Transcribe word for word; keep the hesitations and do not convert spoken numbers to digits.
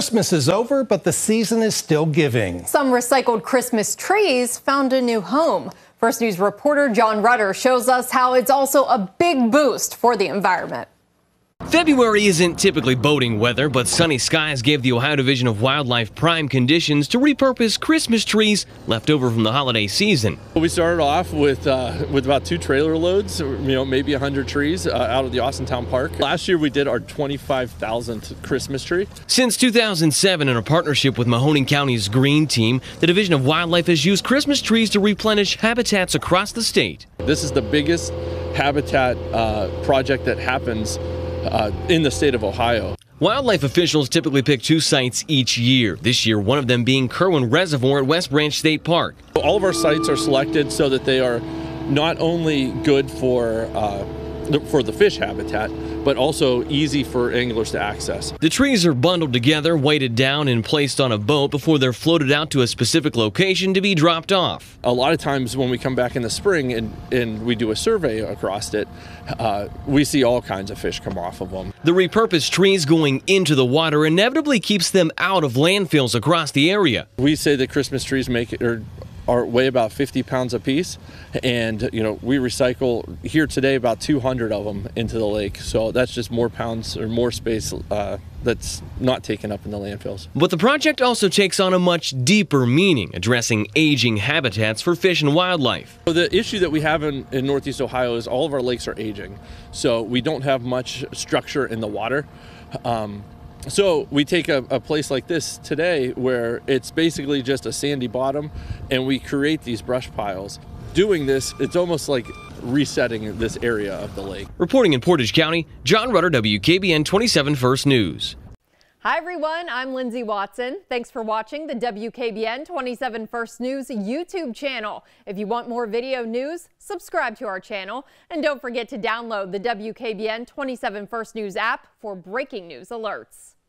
Christmas is over, but the season is still giving. Some recycled Christmas trees found a new home. First News reporter John Rutter shows us how it's also a big boost for the environment. February isn't typically boating weather, but sunny skies gave the Ohio Division of Wildlife prime conditions to repurpose Christmas trees left over from the holiday season. We started off with uh, with about two trailer loads, you know, maybe one hundred trees uh, out of the Austintown Park. Last year we did our twenty-five thousandth Christmas tree. Since two thousand seven, in a partnership with Mahoning County's Green Team, the Division of Wildlife has used Christmas trees to replenish habitats across the state. This is the biggest habitat uh, project that happens Uh, in the state of Ohio. Wildlife officials typically pick two sites each year, this year one of them being Kerwin Reservoir at West Branch State Park. All of our sites are selected so that they are not only good for uh, for the fish habitat, but also easy for anglers to access. The trees are bundled together, weighted down, and placed on a boat before they're floated out to a specific location to be dropped off. A lot of times when we come back in the spring and, and we do a survey across it, uh, we see all kinds of fish come off of them. The repurposed trees going into the water inevitably keeps them out of landfills across the area. We say that Christmas trees make it, or are weigh about fifty pounds a piece, and you know, we recycle here today about two hundred of them into the lake, so that's just more pounds or more space uh, that's not taken up in the landfills. But the project also takes on a much deeper meaning, addressing aging habitats for fish and wildlife. So the issue that we have in, in Northeast Ohio is all of our lakes are aging, so we don't have much structure in the water. Um, So we take a, a place like this today where it's basically just a sandy bottom, and we create these brush piles. Doing this, it's almost like resetting this area of the lake. Reporting in Portage County, John Rutter, W K B N twenty-seven First News. Hi everyone, I'm Lindsay Watson. Thanks for watching the W K B N twenty-seven First News YouTube channel. If you want more video news, subscribe to our channel, and don't forget to download the W K B N twenty-seven First News app for breaking news alerts.